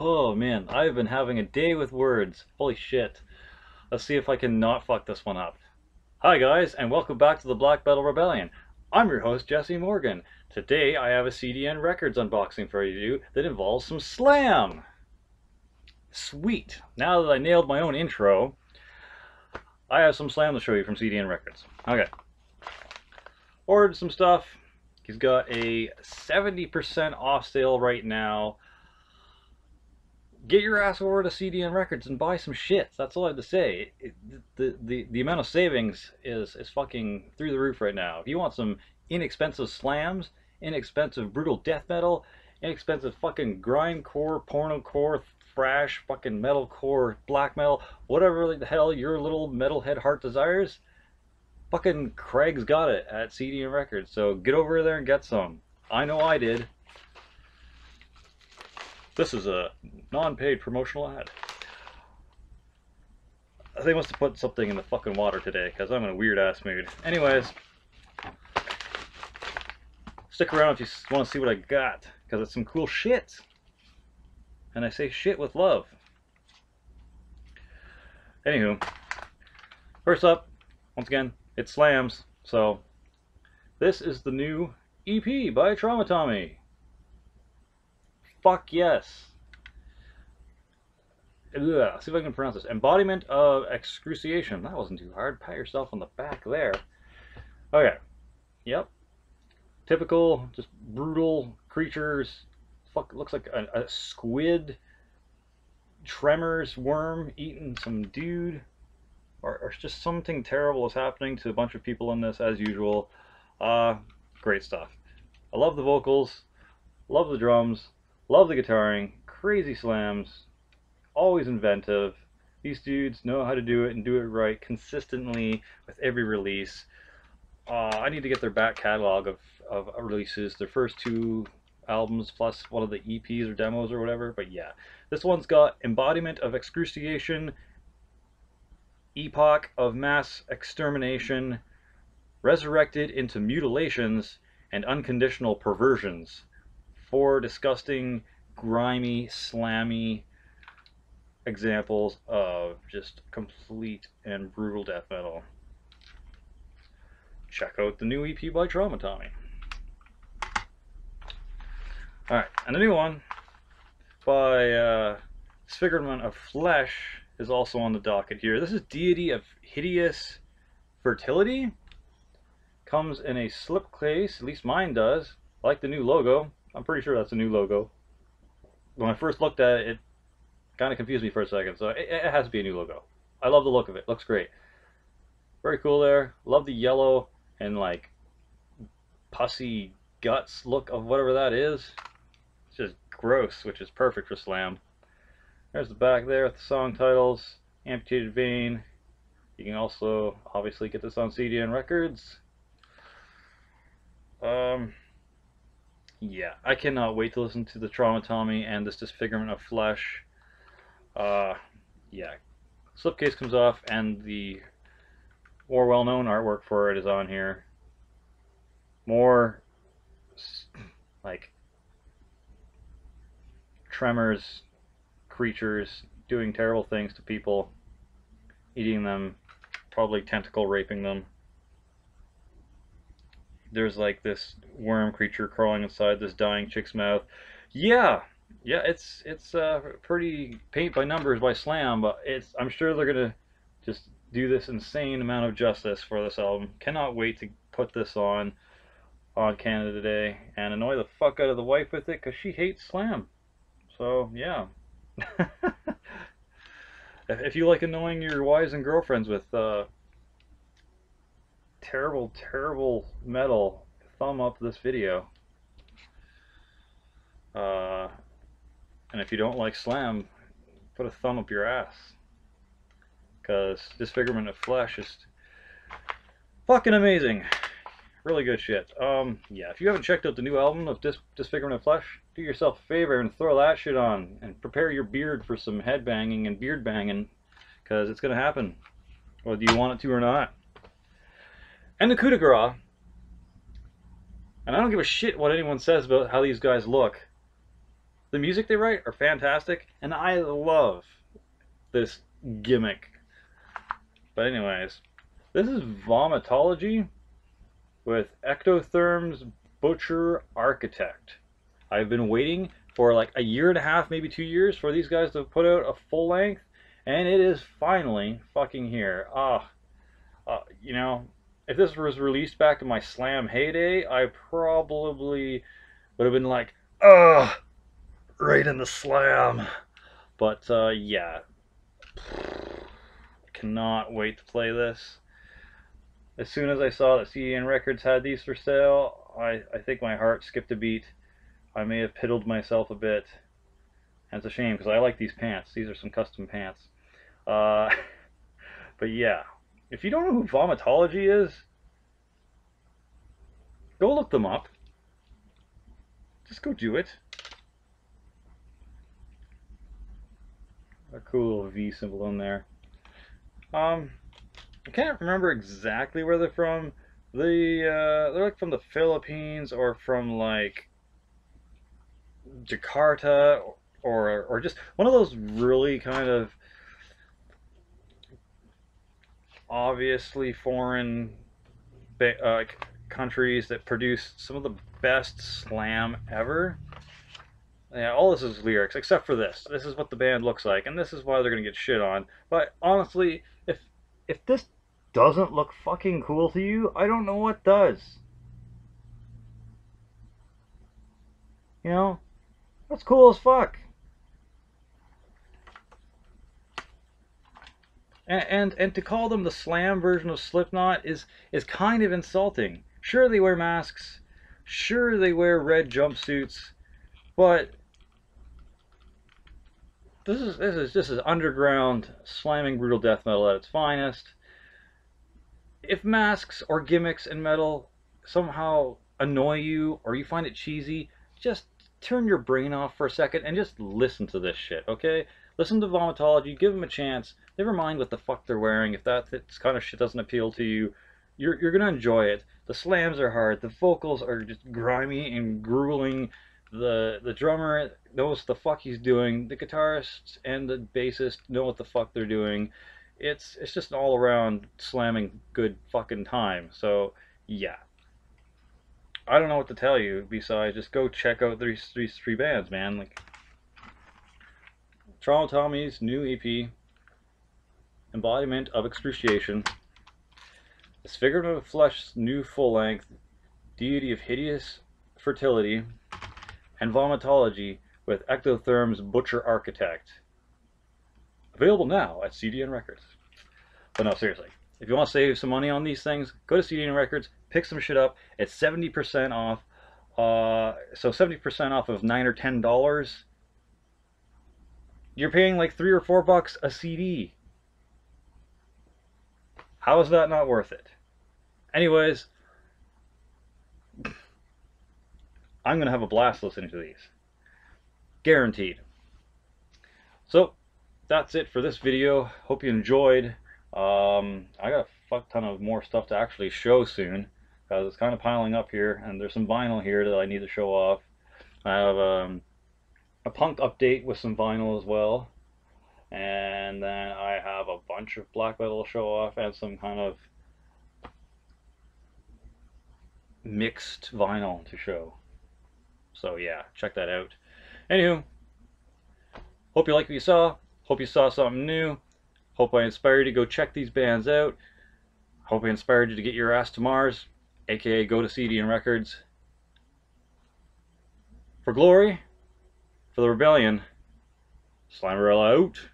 Oh man, I've been having a day with words. Holy shit. Let's see if I can not fuck this one up. Hi guys, and welcome back to the Black Metal Rebellion. I'm your host, Jesse Morgan. Today I have a CDN Records unboxing for you that involves some Slam. Sweet. Now that I nailed my own intro, I have some Slam to show you from CDN Records. Okay. Ordered some stuff. He's got a 70% off sale right now. Get your ass over to CDN Records and buy some shit. That's all I have to say. The amount of savings is fucking through the roof right now. If you want some inexpensive slams, inexpensive brutal death metal, inexpensive fucking grindcore, pornocore, thrash, fucking metalcore, black metal, whatever the hell your little metalhead heart desires, fucking Craig's got it at CDN Records. So get over there and get some. I know I did. This is a non-paid promotional ad. They must have put something in the fucking water today, because I'm in a weird-ass mood. Anyways, stick around if you want to see what I got, because it's some cool shit. And I say shit with love. Anywho, first up, once again, it's Slams. So, this is the new EP by Traumatomy. Fuck yes. Ugh, see if I can pronounce this. Embodiment of Excruciation. That wasn't too hard. Pat yourself on the back there. Okay. Yep. Typical, just brutal creatures. Fuck, looks like a squid. Tremors worm eating some dude. Or just something terrible is happening to a bunch of people in this, as usual. Great stuff. I love the vocals. Love the drums. Love the guitaring, crazy slams, always inventive. These dudes know how to do it and do it right consistently with every release. I need to get their back catalog of releases, their first two albums plus one of the EPs or demos or whatever, but yeah. This one's got Embodiment of Excruciation, Epoch of Mass Extermination, Resurrected into Mutilations, and Unconditional Perversions. Four disgusting, grimy, slammy examples of just complete and brutal death metal. Check out the new EP by Traumatomy. Alright, and the new one by Disfigurement of Flesh is also on the docket here. This is Deity of Hideous Fertility. Comes in a slipcase, at least mine does. I like the new logo. I'm pretty sure that's a new logo. When I first looked at it, it kind of confused me for a second, so it has to be a new logo. I love the look of it. Looks great. Very cool there. Love the yellow and like pussy guts look of whatever that is. It's just gross, which is perfect for Slam. There's the back there with the song titles, Amputated Vein. You can also obviously get this on CDN Records. Yeah, I cannot wait to listen to the Traumatomy and this Disfigurement of Flesh. Yeah, slipcase comes off and the more well-known artwork for it is on here. More, like, tremors, creatures doing terrible things to people, eating them, probably tentacle raping them. There's like this worm creature crawling inside this dying chick's mouth. Yeah, it's pretty paint by numbers by Slam, but I'm sure they're gonna just do this insane amount of justice for this album. Cannot wait to put this on Canada Day and annoy the fuck out of the wife with it, cause she hates Slam. So yeah, if you like annoying your wives and girlfriends with terrible, terrible metal, thumb up this video. And if you don't like Slam, put a thumb up your ass. Because Disfigurement of Flesh is fucking amazing. Really good shit. Yeah, if you haven't checked out the new album of Disfigurement of Flesh, do yourself a favor and throw that shit on. And prepare your beard for some headbanging and beard banging. Because it's going to happen. Whether you want it to or not. And the coup de grace, and I don't give a shit what anyone says about how these guys look, The music they write are fantastic, and I love this gimmick. But anyways, this is Vomitology with Ectotherm's Butcher Architect. I've been waiting for like a year and a half, maybe 2 years, for these guys to put out a full length, and it is finally fucking here. You know, if this was released back in my Slam heyday, I probably would have been like, ugh, right in the Slam. But yeah, I cannot wait to play this. As soon as I saw that CDN Records had these for sale, I think my heart skipped a beat. I may have piddled myself a bit. That's a shame, because I like these pants. These are some custom pants. But yeah, if you don't know who Vomitology is, go look them up. Just go do it. A cool little V symbol on there. I can't remember exactly where they're from. They're like from the Philippines or from like Jakarta, or just one of those really kind of obviously foreign countries that produce some of the best Slam ever. Yeah, all this is lyrics except for this. This is what the band looks like, and this is why they're gonna get shit on. But honestly, if this doesn't look fucking cool to you, I don't know what does. You know, that's cool as fuck. And to call them the Slam version of Slipknot is kind of insulting. Sure, they wear masks. Sure, they wear red jumpsuits. But this is underground slamming brutal death metal at its finest. If masks or gimmicks in metal somehow annoy you or you find it cheesy, just turn your brain off for a second and just listen to this shit, okay? Listen to Vomitology, give them a chance. Never mind what the fuck they're wearing. If that kind of shit doesn't appeal to you, you're gonna enjoy it. The slams are hard. The vocals are just grimy and grueling. The drummer knows what the fuck he's doing. The guitarists and the bassist know what the fuck they're doing. It's just an all-around slamming good fucking time. So yeah, I don't know what to tell you besides just go check out these three bands, man. Like Traumatomy's new EP, Embodiment of Excruciation, Disfigurement of Flesh's new full-length, Deity of Hideous Fertility, and Vomitology with Ectotherm's Butcher Architect. Available now at CDN Records. But no, seriously, if you want to save some money on these things, go to CDN Records, pick some shit up. It's 70% off. So 70% off of $9 or $10. You're paying like $3 or $4 a CD. How is that not worth it? Anyways, I'm gonna have a blast listening to these. Guaranteed. So that's it for this video. Hope you enjoyed. I got a fuck ton of more stuff to actually show soon, because it's kind of piling up here, and there's some vinyl here that I need to show off. I have a punk update with some vinyl as well, and then I have a bunch of black metal show off and some kind of mixed vinyl to show. So yeah, check that out. Anywho, hope you like what you saw. Hope you saw something new. Hope I inspired you to go check these bands out. Hope I inspired you to get your ass to Mars, aka go to CDN Records. For glory, for the rebellion, Slamwhorella out.